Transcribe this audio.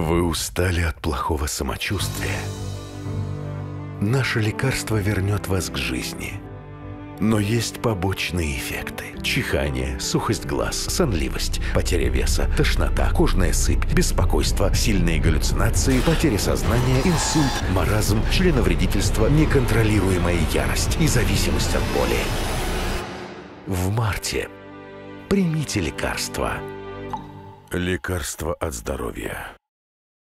Вы устали от плохого самочувствия? Наше лекарство вернет вас к жизни. Но есть побочные эффекты. Чихание, сухость глаз, сонливость, потеря веса, тошнота, кожная сыпь, беспокойство, сильные галлюцинации, потеря сознания, инсульт, маразм, членовредительство, неконтролируемая ярость и зависимость от боли. В марте примите лекарство. Лекарство от здоровья.